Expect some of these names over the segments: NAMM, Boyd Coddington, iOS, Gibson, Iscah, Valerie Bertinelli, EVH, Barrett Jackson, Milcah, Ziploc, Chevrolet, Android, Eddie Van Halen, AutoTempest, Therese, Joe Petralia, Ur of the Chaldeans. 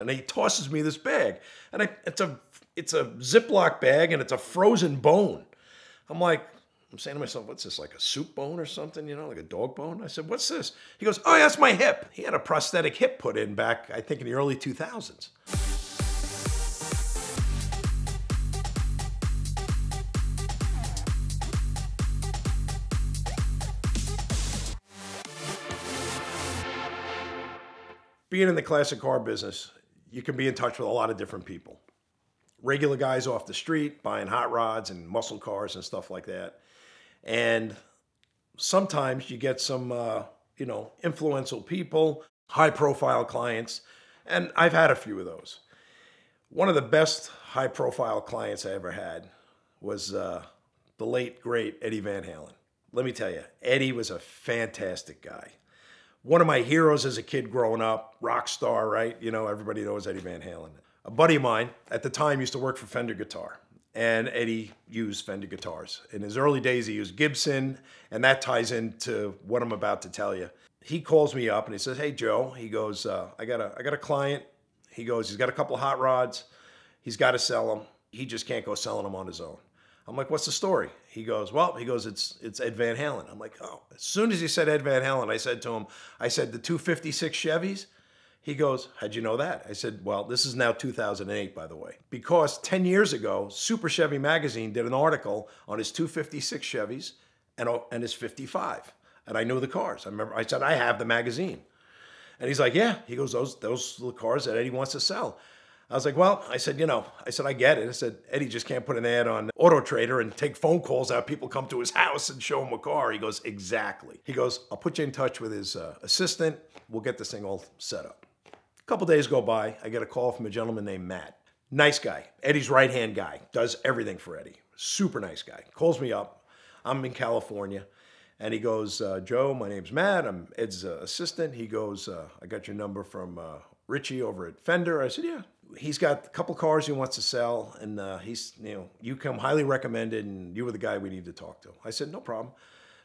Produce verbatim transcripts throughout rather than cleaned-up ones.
And he tosses me this bag. And I, it's a it's a Ziploc bag, and it's a frozen bone. I'm like, I'm saying to myself, what's this, like a soup bone or something, you know, like a dog bone? I said, what's this? He goes, oh, that's my hip. He had a prosthetic hip put in back, I think, in the early two thousands. Being in the classic car business, you can be in touch with a lot of different people. Regular guys off the street buying hot rods and muscle cars and stuff like that. And sometimes you get some, uh, you know, influential people, high profile clients. And I've had a few of those. One of the best high profile clients I ever had was uh, the late, great Eddie Van Halen. Let me tell you, Eddie was a fantastic guy. One of my heroes as a kid growing up, rock star, right? You know, everybody knows Eddie Van Halen. A buddy of mine at the time used to work for Fender Guitar, and Eddie used Fender guitars. In his early days, he used Gibson, and that ties into what I'm about to tell you. He calls me up and he says, hey, Joe, he goes, uh, I got a, I got a client. He goes, he's got a couple of hot rods. He's got to sell them. He just can't go selling them on his own. I'm like, what's the story? He goes, well, he goes, it's, it's Ed Van Halen. I'm like, oh, as soon as he said Ed Van Halen, I said to him, I said, the two fifty-six Chevys? He goes, how'd you know that? I said, well, this is now two thousand eight, by the way, because ten years ago, Super Chevy Magazine did an article on his two fifty-six Chevys and, and his fifty-five. And I knew the cars. I remember, I said, I have the magazine. And he's like, yeah. He goes, those, those are the cars that Eddie wants to sell. I was like, well, I said, you know, I said, I get it. I said, Eddie just can't put an ad on Auto Trader and take phone calls out. People come to his house and show him a car. He goes, exactly. He goes, I'll put you in touch with his uh, assistant. We'll get this thing all set up. A couple days go by. I get a call from a gentleman named Matt. Nice guy. Eddie's right-hand guy. Does everything for Eddie. Super nice guy. Calls me up. I'm in California. And he goes, uh, Joe, my name's Matt. I'm Ed's uh, assistant. He goes, uh, I got your number from uh, Richie over at Fender. I said, yeah. He's got a couple cars he wants to sell, and uh, he's, you know, you come highly recommended, and you were the guy we need to talk to. I said, no problem.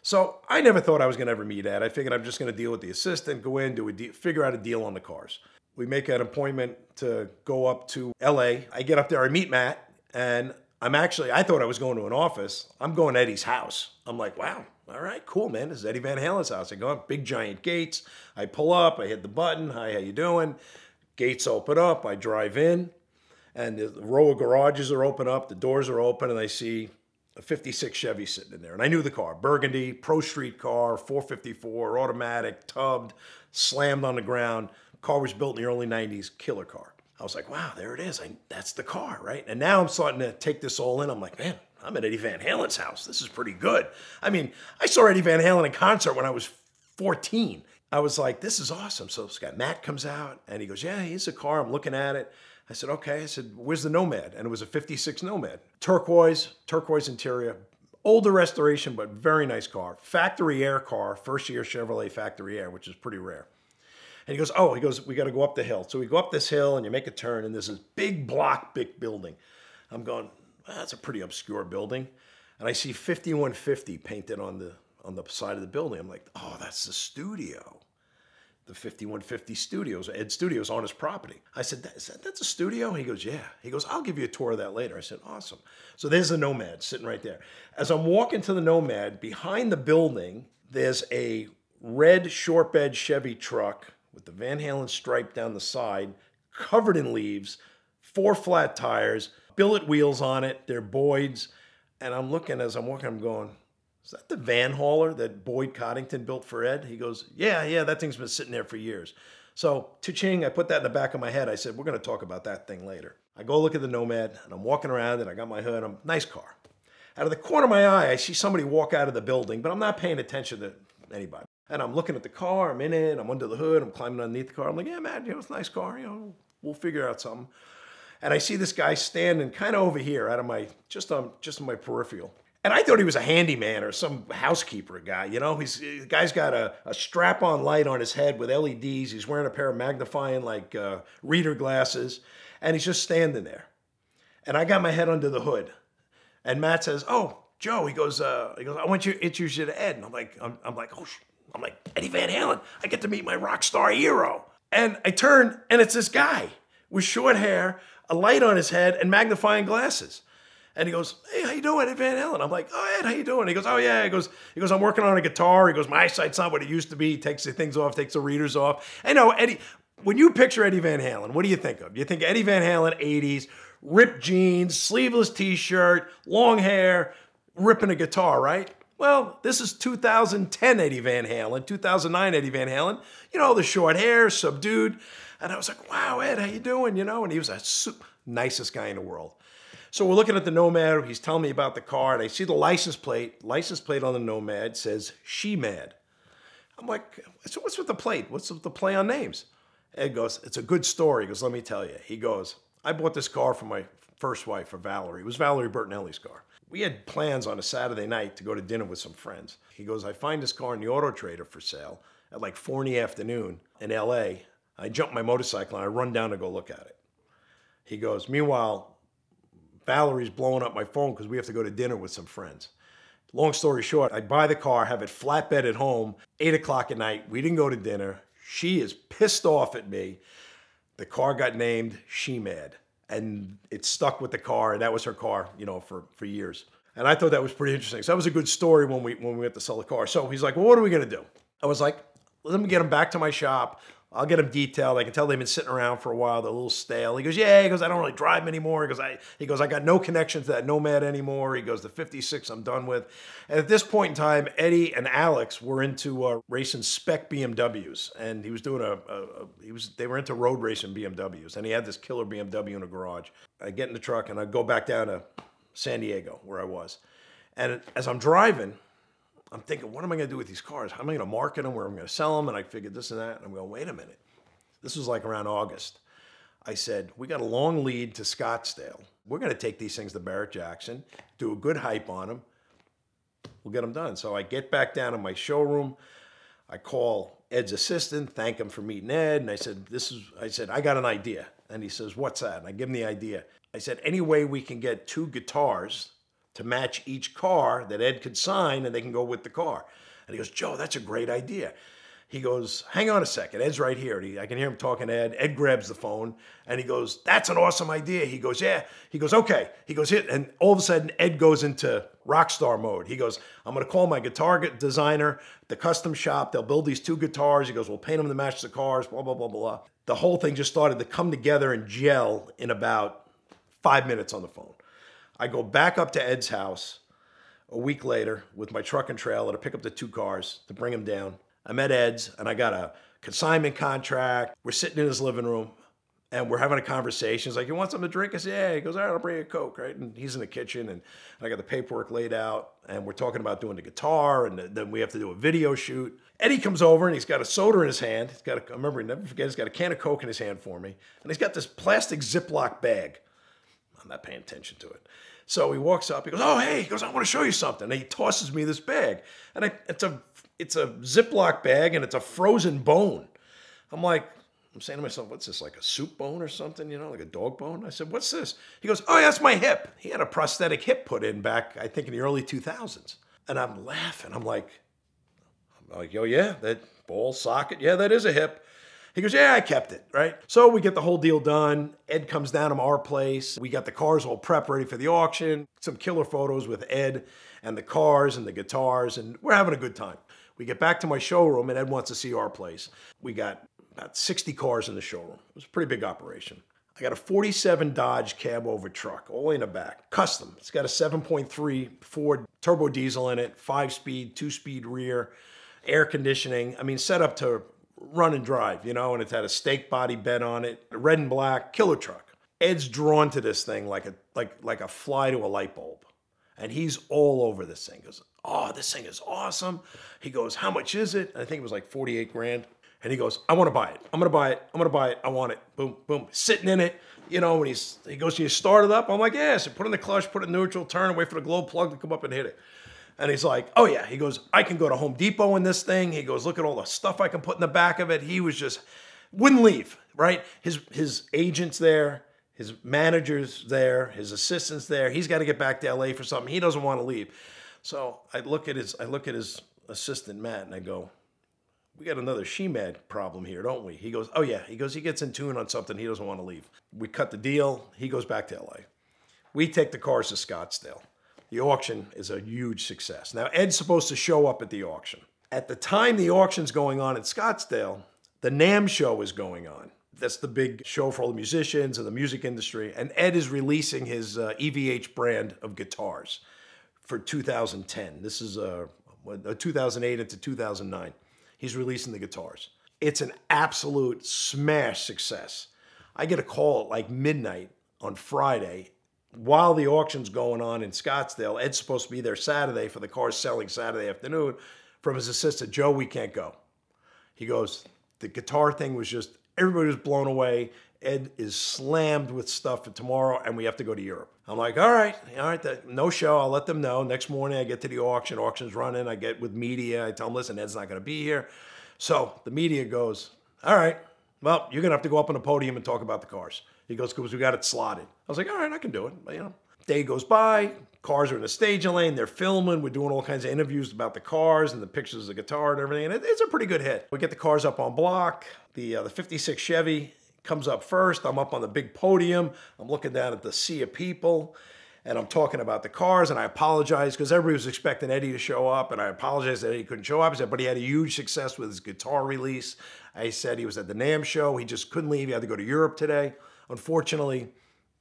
So I never thought I was going to ever meet Ed. I figured I'm just going to deal with the assistant, go in, do a deal, figure out a deal on the cars. We make an appointment to go up to L A. I get up there, I meet Matt, and I'm actually, I thought I was going to an office. I'm going to Eddie's house. I'm like, wow, all right, cool, man. This is Eddie Van Halen's house. I go up, big giant gates. I pull up, I hit the button. Hi, how you doing? Gates open up, I drive in, and the row of garages are open up, the doors are open, and I see a fifty-six Chevy sitting in there. And I knew the car, burgundy, Pro Street car, four fifty-four, automatic, tubbed, slammed on the ground. Car was built in the early nineties, killer car. I was like, wow, there it is. I, that's the car, right? And now I'm starting to take this all in. I'm like, man, I'm at Eddie Van Halen's house. This is pretty good. I mean, I saw Eddie Van Halen in concert when I was fourteen. I was like, this is awesome. So this guy, Matt, comes out, and he goes, yeah, here's a car. I'm looking at it. I said, okay. I said, where's the Nomad? And it was a fifty-six Nomad. Turquoise, turquoise interior, older restoration, but very nice car. Factory air car, first year Chevrolet factory air, which is pretty rare. And he goes, oh, he goes, we got to go up the hill. So we go up this hill, and you make a turn, and there's this big block, big building. I'm going, oh, that's a pretty obscure building. And I see fifty-one fifty painted on the on the side of the building. I'm like, oh, that's the studio. The fifty-one fifty Studios, Ed Studios on his property. I said, that, is that, that's a studio? He goes, yeah. He goes, I'll give you a tour of that later. I said, awesome. So there's the Nomad sitting right there. As I'm walking to the Nomad, behind the building, there's a red short bed Chevy truck with the Van Halen stripe down the side, covered in leaves, four flat tires, billet wheels on it, they're Boyd's. And I'm looking, as I'm walking, I'm going, is that the Van Hauler that Boyd Coddington built for Ed? He goes, yeah, yeah, that thing's been sitting there for years. So, cha-ching, I put that in the back of my head. I said, we're going to talk about that thing later. I go look at the Nomad, and I'm walking around, and I got my hood. I'm, nice car. Out of the corner of my eye, I see somebody walk out of the building, but I'm not paying attention to anybody. And I'm looking at the car. I'm in it. I'm under the hood. I'm climbing underneath the car. I'm like, yeah, man, you know, it's a nice car. You know, we'll figure out something. And I see this guy standing kind of over here, out of my, just on, just on my peripheral. And I thought he was a handyman or some housekeeper guy, you know? He's, the guy's got a, a strap-on light on his head with L E Ds. He's wearing a pair of magnifying, like, uh, reader glasses. And he's just standing there. And I got my head under the hood. And Matt says, oh, Joe, he goes, uh, he goes, I want you to introduce you to Ed. And I'm like, I'm, I'm like, oh, sh I'm like, Eddie Van Halen, I get to meet my rock star hero. And I turn, and it's this guy with short hair, a light on his head, and magnifying glasses. And he goes, "Hey, how you doing, Ed Van Halen?" I'm like, "Oh, Ed, how you doing?" He goes, "Oh, yeah." He goes, he goes, "I'm working on a guitar." He goes, "My eyesight's not what it used to be." He takes the things off, takes the readers off. I know, Eddie, when you picture Eddie Van Halen, what do you think of? You think Eddie Van Halen, eighties, ripped jeans, sleeveless t-shirt, long hair, ripping a guitar, right? Well, this is two thousand ten Eddie Van Halen, two thousand nine Eddie Van Halen. You know, the short hair, subdued. And I was like, "Wow, Ed, how you doing?" You know, and he was a super, nicest guy in the world. So we're looking at the Nomad. He's telling me about the car, and I see the license plate. License plate on the Nomad says "She Mad." I'm like, "So what's with the plate? What's with the play on names?" Ed goes, "It's a good story." He goes, "Let me tell you." He goes, "I bought this car for my first wife, for Valerie. It was Valerie Bertinelli's car. We had plans on a Saturday night to go to dinner with some friends." He goes, "I find this car in the Auto Trader for sale at like four in the afternoon in L A. I jump my motorcycle and I run down to go look at it." He goes, "Meanwhile, Valerie's blowing up my phone because we have to go to dinner with some friends." Long story short, I buy the car, have it flatbed at home, eight o'clock at night. We didn't go to dinner. She is pissed off at me. The car got named She Mad, and it stuck with the car, and that was her car, you know, for, for years. And I thought that was pretty interesting. So that was a good story when we, when we had to sell the car. So he's like, "Well, what are we gonna do?" I was like, "Let me get him back to my shop. I'll get them detailed. I can tell they've been sitting around for a while. They're a little stale." He goes, "Yeah." He goes, "I don't really drive them anymore." He goes, I, he goes, "I got no connection to that Nomad anymore." He goes, "The fifty-six I'm done with." And at this point in time, Eddie and Alex were into uh, racing spec B M Ws. And he was doing a, a, a, he was, they were into road racing B M Ws. And he had this killer B M W in a garage. I get in the truck and I go back down to San Diego where I was. And as I'm driving, I'm thinking, what am I going to do with these cars? How am I going to market them? Where am I going to sell them? And I figured this and that. And I'm going, wait a minute. This was like around August. I said, we got a long lead to Scottsdale. We're going to take these things to Barrett Jackson, do a good hype on them. We'll get them done. So I get back down to my showroom. I call Ed's assistant, thank him for meeting Ed. And I said, this is, I said, I got an idea. And he says, what's that? And I give him the idea. I said, any way we can get two guitars to match each car that Ed could sign and they can go with the car. And he goes, Joe, that's a great idea. He goes, hang on a second, Ed's right here. He, I can hear him talking to Ed. Ed grabs the phone and he goes, that's an awesome idea. He goes, yeah. He goes, okay. He goes, hit. And all of a sudden Ed goes into rock star mode. He goes, I'm gonna call my guitar designer, the custom shop, they'll build these two guitars. He goes, we'll paint them to match the cars, blah, blah, blah, blah. The whole thing just started to come together and gel in about five minutes on the phone. I go back up to Ed's house a week later with my truck and trailer to pick up the two cars to bring them down. I'm at Ed's and I got a consignment contract. We're sitting in his living room and we're having a conversation. He's like, you want something to drink? I said, yeah. He goes, all right, I'll bring you a Coke, right? And he's in the kitchen and I got the paperwork laid out and we're talking about doing the guitar and then we have to do a video shoot. Eddie comes over and he's got a soda in his hand. He's got a, I remember, never forget, he's got a can of Coke in his hand for me. And he's got this plastic Ziploc bag. I'm not paying attention to it. So he walks up, he goes, oh, hey, he goes, I want to show you something. And he tosses me this bag. And I, it's a it's a Ziploc bag and it's a frozen bone. I'm like, I'm saying to myself, what's this, like a soup bone or something, you know, like a dog bone? I said, what's this? He goes, oh, yeah, that's my hip. He had a prosthetic hip put in back, I think, in the early two thousands. And I'm laughing. I'm like, I'm like, oh, yeah, that ball socket, yeah, that is a hip. He goes, yeah, I kept it, right? So we get the whole deal done. Ed comes down to our place. We got the cars all prepped, ready for the auction. Some killer photos with Ed and the cars and the guitars, and we're having a good time. We get back to my showroom, and Ed wants to see our place. We got about sixty cars in the showroom. It was a pretty big operation. I got a forty-seven Dodge cab over truck, all in the back, custom. It's got a seven point three Ford turbo diesel in it, five-speed, two-speed rear, air conditioning. I mean, set up to run and drive, you know, and it's had a steak body bed on it, red and black, killer truck. Ed's drawn to this thing like a like like a fly to a light bulb. And he's all over this thing. He goes, oh, this thing is awesome. He goes, how much is it? And I think it was like forty-eight grand. And he goes, I want to buy it. I'm gonna buy it. I'm gonna buy it. I want it. Boom, boom. Sitting in it, you know, when he's he goes, can you start it up? I'm like, yeah. So put it in the clutch, put it in neutral, turn away for the glow plug to come up and hit it. And he's like, oh yeah, he goes, I can go to Home Depot in this thing. He goes, look at all the stuff I can put in the back of it. He was just, wouldn't leave, right? His, his agent's there, his manager's there, his assistant's there. He's got to get back to L A for something. He doesn't want to leave. So I look at his, I look at his assistant, Matt, and I go, we got another she-mad problem here, don't we? He goes, oh yeah. He goes, he gets in tune on something. He doesn't want to leave. We cut the deal. He goes back to L A. We take the cars to Scottsdale. The auction is a huge success. Now, Ed's supposed to show up at the auction. At the time the auction's going on at Scottsdale, the NAMM show is going on. That's the big show for all the musicians and the music industry. And Ed is releasing his uh, E V H brand of guitars for two thousand ten. This is a uh, two thousand eight into two thousand nine. He's releasing the guitars. It's an absolute smash success. I get a call at like midnight on Friday while the auction's going on in Scottsdale. Ed's supposed to be there Saturday for the cars selling Saturday afternoon. From his assistant, Joe, we can't go. He goes, the guitar thing was just, everybody was blown away. Ed is slammed with stuff for tomorrow and we have to go to Europe. I'm like, all right, all right, that, no show. I'll let them know. Next morning I get to the auction. Auction's running. I get with media. I tell them, listen, Ed's not going to be here. So the media goes, all right, well, you're going to have to go up on the podium and talk about the cars. He goes, because we got it slotted. I was like, all right, I can do it. But, you know, day goes by. Cars are in the staging lane. They're filming. We're doing all kinds of interviews about the cars and the pictures of the guitar and everything. And it, it's a pretty good hit. We get the cars up on block. The, uh, the fifty-six Chevy comes up first. I'm up on the big podium. I'm looking down at the sea of people and I'm talking about the cars, and I apologize because everybody was expecting Eddie to show up, and I apologize that Eddie couldn't show up. I said, but he had a huge success with his guitar release. I said he was at the NAMM show. He just couldn't leave. He had to go to Europe today. Unfortunately,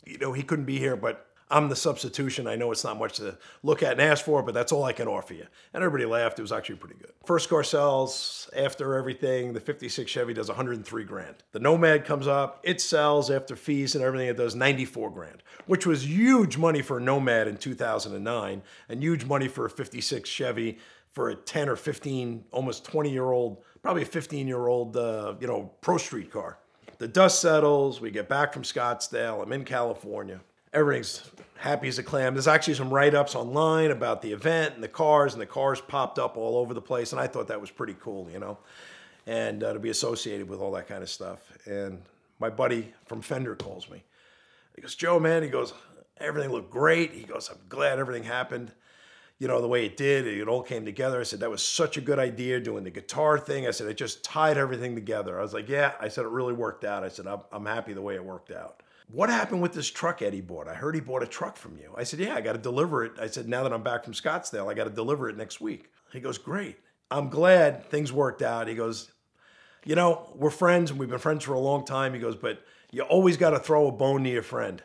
you know, he couldn't be here, but I'm the substitution. I know it's not much to look at and ask for, but that's all I can offer you. And everybody laughed. It was actually pretty good. First car sells. After everything, the fifty-six Chevy does one hundred three grand. The Nomad comes up. It sells after fees and everything. It does ninety-four grand, which was huge money for a Nomad in two thousand nine and huge money for a fifty-six Chevy for a ten or fifteen, almost twenty year old, probably a fifteen year old, uh, you know, pro street car. The dust settles. We get back from Scottsdale. I'm in California. Everything's happy as a clam. There's actually some write-ups online about the event and the cars, and the cars popped up all over the place, and I thought that was pretty cool, you know, and uh, to be associated with all that kind of stuff. And my buddy from Fender calls me. He goes, Joe, man, he goes, everything looked great. He goes, I'm glad everything happened, you know, the way it did. It all came together. I said, that was such a good idea, doing the guitar thing. I said, it just tied everything together. I was like, yeah. I said, it really worked out. I said, I'm, I'm happy the way it worked out. What happened with this truck Eddie bought? I heard he bought a truck from you. I said, yeah, I got to deliver it. I said, now that I'm back from Scottsdale, I got to deliver it next week. He goes, great. I'm glad things worked out. He goes, you know, we're friends and we've been friends for a long time. He goes, but you always got to throw a bone to your friend.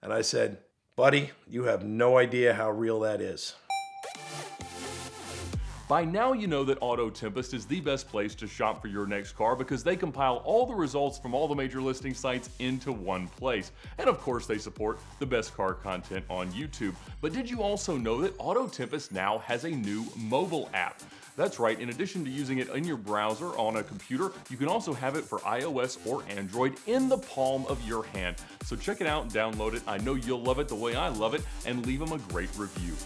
And I said, buddy, you have no idea how real that is. By now you know that AutoTempest is the best place to shop for your next car because they compile all the results from all the major listing sites into one place. And of course they support the best car content on YouTube. But did you also know that AutoTempest now has a new mobile app? That's right, in addition to using it in your browser on a computer, you can also have it for iOS or Android in the palm of your hand. So check it out and download it. I know you'll love it the way I love it, and leave them a great review.